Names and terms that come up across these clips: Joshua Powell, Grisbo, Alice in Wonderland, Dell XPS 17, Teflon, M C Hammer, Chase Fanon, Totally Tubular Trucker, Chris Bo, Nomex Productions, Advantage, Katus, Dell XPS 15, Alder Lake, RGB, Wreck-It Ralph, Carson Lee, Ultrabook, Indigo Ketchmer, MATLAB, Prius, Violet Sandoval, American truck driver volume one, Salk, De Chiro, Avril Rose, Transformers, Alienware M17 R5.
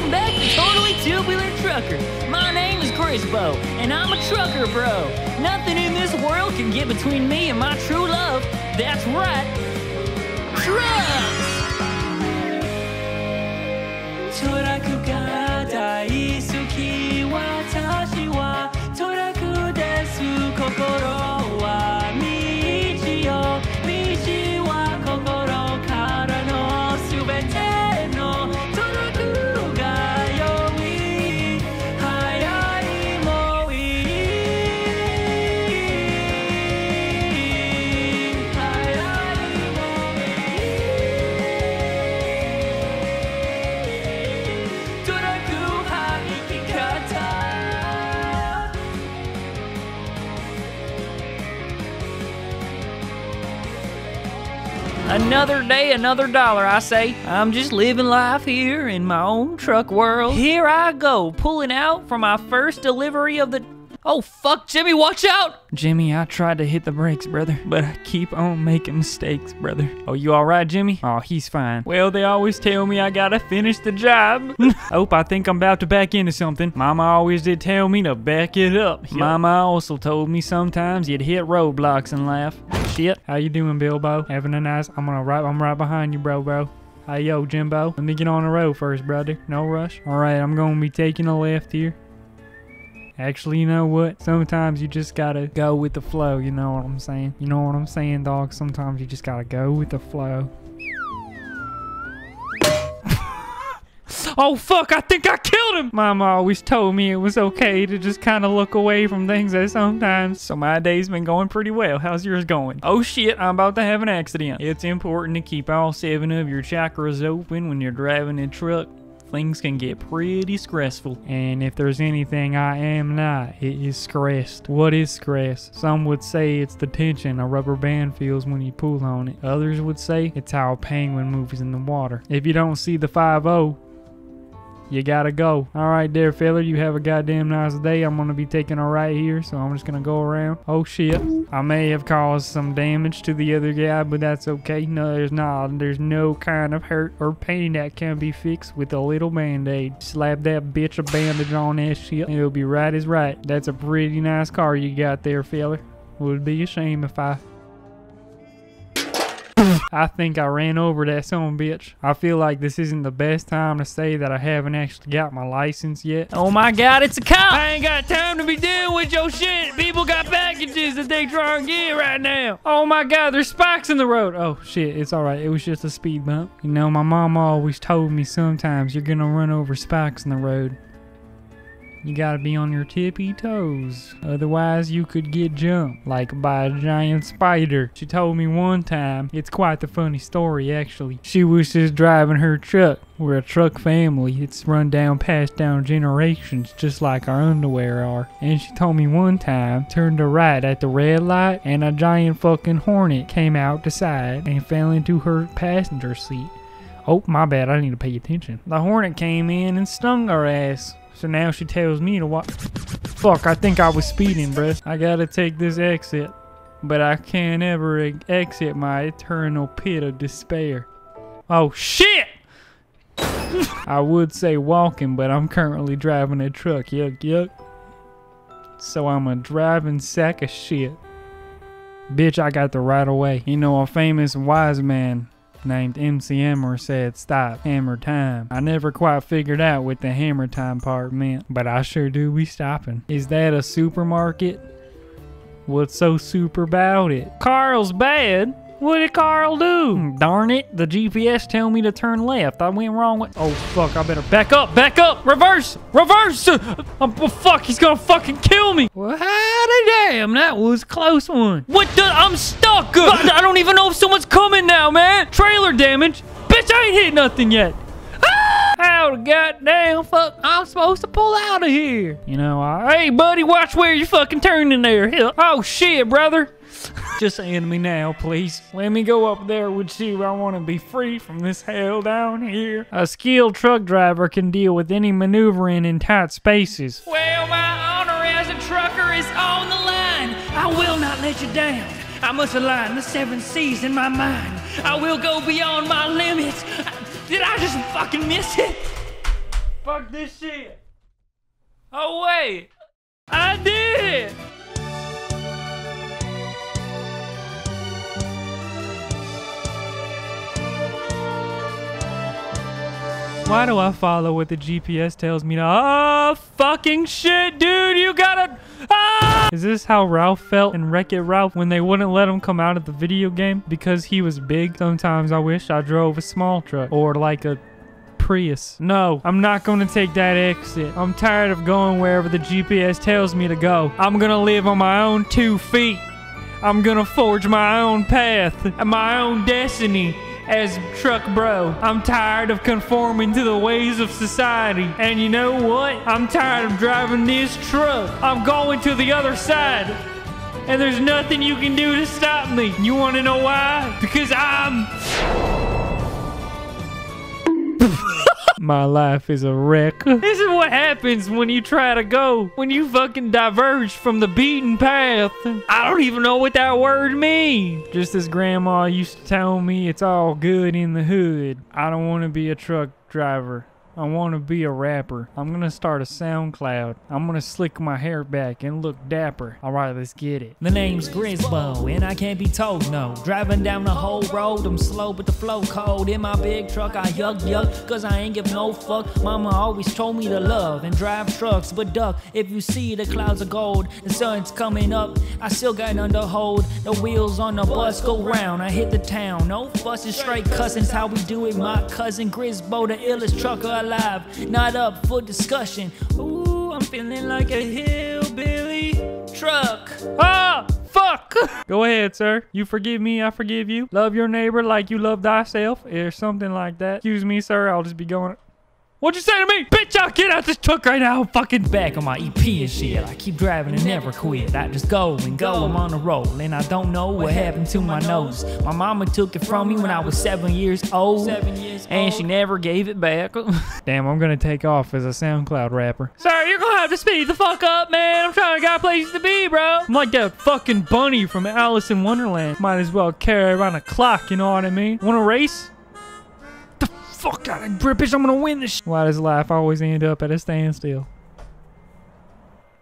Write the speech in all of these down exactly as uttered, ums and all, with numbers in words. Welcome back to Totally Tubular Trucker. My name is Chris Bo, and I'm a trucker bro. Nothing in this world can get between me and my true love. That's right, trucks! Toraku ga daisuki watashi wa toraku desu kokoro wa michi yo michi wa kokoro kara no subete. Another day, another dollar, I say. I'm just living life here in my own truck world. Here I go, pulling out for my first delivery of the... Oh, fuck, Jimmy, watch out! Jimmy, I tried to hit the brakes, brother, but I keep on making mistakes, brother. Oh, you all right, Jimmy? Oh, he's fine. Well, they always tell me I gotta finish the job. Oh, I think I'm about to back into something. Mama always did tell me to back it up. Yep. Mama also told me sometimes you'd hit roadblocks and laugh. Shit. How you doing, Bilbo? Having a nice... I'm gonna right... I'm right behind you, bro, bro. Hey, yo, Jimbo. Let me get on the road first, brother. No rush. All right, I'm gonna be taking a left here. Actually, you know what? Sometimes you just gotta go with the flow, you know what I'm saying? You know what I'm saying, dog? Sometimes you just gotta go with the flow. Oh, fuck, I think I killed him! Mama always told me it was okay to just kind of look away from things that sometimes... So my day's been going pretty well. How's yours going? Oh, shit, I'm about to have an accident. It's important to keep all seven of your chakras open when you're driving a truck. Things can get pretty stressful. And if there's anything I am not, it is stressed. What is stress? Some would say it's the tension a rubber band feels when you pull on it. Others would say it's how a penguin moves in the water. If you don't see the five oh, you gotta go. All right there, fella. You have a goddamn nice day. I'm gonna be taking a right here, so I'm just gonna go around. Oh, shit. I may have caused some damage to the other guy, but that's okay. No, there's not. There's no kind of hurt or pain that can be fixed with a little Band-Aid. Slap that bitch a bandage on that shit. It'll be right as right. That's a pretty nice car you got there, fella. Would be a shame if I... I think I ran over that son of a bitch. I feel like this isn't the best time to say that I haven't actually got my license yet. Oh my God, it's a cop! I ain't got time to be dealing with your shit! People got packages that they trying to get right now! Oh my God, there's spikes in the road! Oh shit, it's alright, it was just a speed bump. You know, my mom always told me sometimes you're gonna run over spikes in the road. You gotta be on your tippy toes. Otherwise, you could get jumped, like by a giant spider. She told me one time, it's quite the funny story actually. She was just driving her truck. We're a truck family. It's run down, passed down generations, just like our underwear are. And she told me one time, turned a right at the red light, and a giant fucking hornet came out the side and fell into her passenger seat. Oh, my bad, I need to pay attention. The hornet came in and stung her ass. So now she tells me to watch. Fuck, I think I was speeding, bruh. I gotta take this exit, but I can't ever e exit my eternal pit of despair. Oh, shit! I would say walking, but I'm currently driving a truck, yuck, yuck. So I'm a driving sack of shit. Bitch, I got the right of way. You know, a famous wise man named M C Hammer said, "Stop, hammer time." I never quite figured out what the hammer time part meant, but I sure do be stopping. Is that a supermarket? What's so super about it? Carl's bad. What did Carl do? Darn it, the G P S told me to turn left. I went wrong with- Oh fuck, I better back up, back up, reverse, reverse! Oh fuck, he's gonna fucking kill me! Well, howdy damn, that was a close one. What the- I'm stuck! I don't even know if someone's coming now, man! Trailer damage? Bitch, I ain't hit nothing yet! How the goddamn fuck I'm supposed to pull out of here? You know, I- Hey buddy, watch where you fucking turning there. Hell, oh shit, brother. Just end me now, please. Let me go up there with you. I want to be free from this hell down here. A skilled truck driver can deal with any maneuvering in tight spaces. Well, my honor as a trucker is on the line. I will not let you down. I must align the seven C's in my mind. I will go beyond my limits. Did I just fucking miss it? Fuck this shit. Oh wait, I did it. Why do I follow what the G P S tells me to? Oh, fucking shit, dude, you gotta... Ah! Is this how Ralph felt in Wreck-It Ralph when they wouldn't let him come out of the video game because he was big? Sometimes I wish I drove a small truck or like a Prius. No, I'm not gonna take that exit. I'm tired of going wherever the G P S tells me to go. I'm gonna live on my own two feet. I'm gonna forge my own path and my own destiny. As truck bro, I'm tired of conforming to the ways of society. And you know what? I'm tired of driving this truck. I'm going to the other side. And there's nothing you can do to stop me. You want to know why? Because I'm... My life is a wreck. This is what happens when you try to go. When you fucking diverge from the beaten path. I don't even know what that word means. Just as grandma used to tell me, it's all good in the hood. I don't want to be a truck driver. I want to be a rapper. I'm going to start a SoundCloud. I'm going to slick my hair back and look dapper. All right, let's get it. The name's Grisbo, and I can't be told no. Driving down the whole road, I'm slow, but the flow cold. In my big truck, I yug yug, because I ain't give no fuck. Mama always told me to love and drive trucks, but duck. If you see the clouds of gold, the sun's coming up. I still got under hold. The wheels on the bus go round. I hit the town. No fussing, straight cussing's how we do it. My cousin Grisbo, the illest trucker alive. Live, not up for discussion. Ooh, I'm feeling like a hillbilly truck. Ah, fuck. Go ahead, sir. You forgive me, I forgive you. Love your neighbor like you love thyself, or something like that. Excuse me, sir, I'll just be going... What'd you say to me? Bitch, I'll get out this truck right now. I'm fucking back on my E P and shit. I keep driving and never quit. I just go and go. I'm on the road and I don't know what happened to my nose. My mama took it from me when I was seven years old and she never gave it back. Damn, I'm gonna take off as a SoundCloud rapper. Sir, you're gonna have to speed the fuck up, man. I'm trying to get places to be, bro. I'm like that fucking bunny from Alice in Wonderland. Might as well carry around a clock, you know what I mean? Wanna race? Fuck out of grip, bitch, I'm gonna win this. Why does life always end up at a standstill?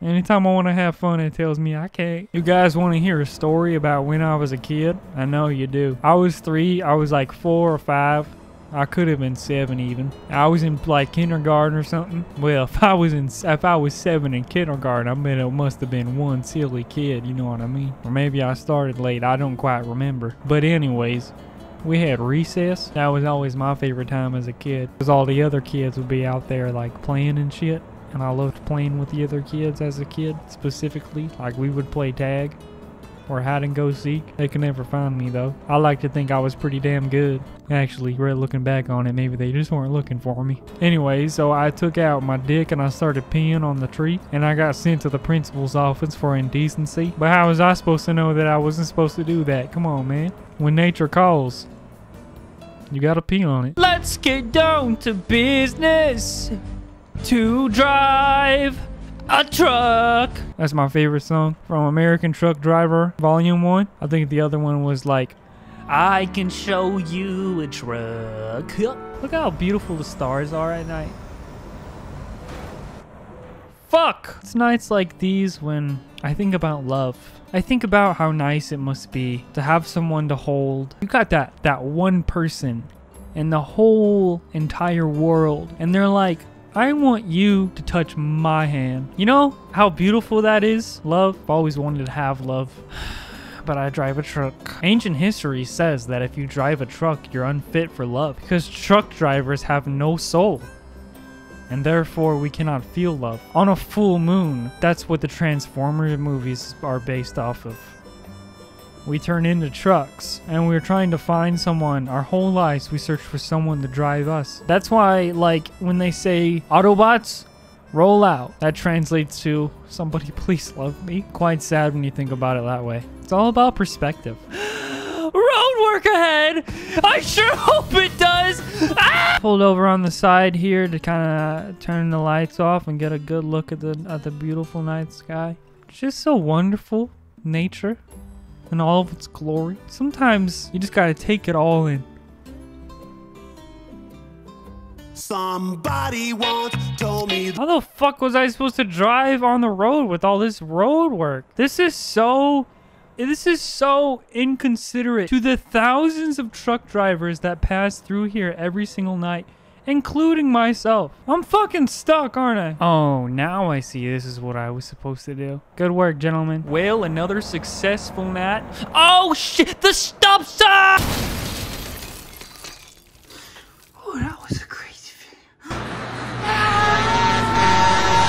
Anytime I want to have fun, it tells me I can't. You guys want to hear a story about when I was a kid? I know you do. I was three, I was like four or five. I could have been seven even. I was in like kindergarten or something. Well, if I was in, if I was seven in kindergarten, I mean it must have been one silly kid, you know what I mean? Or maybe I started late, I don't quite remember. But anyways, we had recess. That was always my favorite time as a kid, because all the other kids would be out there like playing and shit, and I loved playing with the other kids as a kid. Specifically, like we would play tag or hide and go seek. They could never find me though. I like to think I was pretty damn good. Actually, looking back on it, maybe they just weren't looking for me. Anyway, so I took out my dick and I started peeing on the tree, and I got sent to the principal's office for indecency. But how was I supposed to know that I wasn't supposed to do that? Come on, man. When nature calls, you gotta pee on it. Let's get down to business to drive a truck. That's my favorite song from American Truck Driver Volume One. I think the other one was like, I can show you a truck. Look how beautiful the stars are at night. Fuck! It's nights like these when I think about love. I think about how nice it must be to have someone to hold. You got that that one person in the whole entire world, and they're like, I want you to touch my hand. You know how beautiful that is? Love. I've always wanted to have love, but I drive a truck. Ancient history says that if you drive a truck, you're unfit for love, because truck drivers have no soul, and therefore we cannot feel love. On a full moon, that's what the Transformers movies are based off of. We turn into trucks, and we're trying to find someone. Our whole lives, we search for someone to drive us. That's why, like, when they say, Autobots, roll out, that translates to, somebody please love me. Quite sad when you think about it that way. It's all about perspective. Road work ahead! I sure hope it does! Ah! Pulled over on the side here to kind of turn the lights off and get a good look at the, at the beautiful night sky. Just so wonderful, nature. In all of its glory. Sometimes you just gotta take it all in. Somebody once told me. How the fuck was I supposed to drive on the road with all this road work? This is so... This is so inconsiderate to the thousands of truck drivers that pass through here every single night, including myself. I'm fucking stuck, aren't I? Oh, now I see. This is what I was supposed to do. Good work, gentlemen. Well, another successful night. Oh, shit! The stop sign! Oh, that was a crazy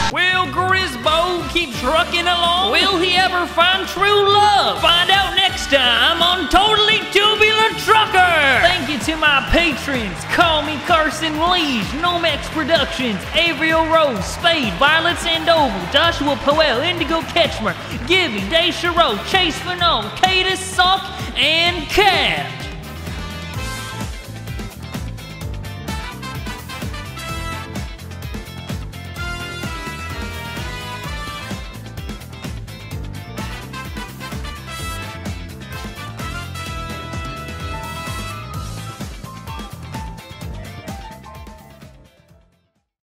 video. Will Grisbo keep trucking along? Will he ever find true love? Find out next time on Totally Tubular Trucker! Thank you to my patrons. Call me Carson Lee, Nomex Productions, Avril Rose, Spade, Violet Sandoval, Joshua Powell, Indigo Ketchmer, Giving, De Chiro, Chase Fanon, Katus, Salk, and Cat.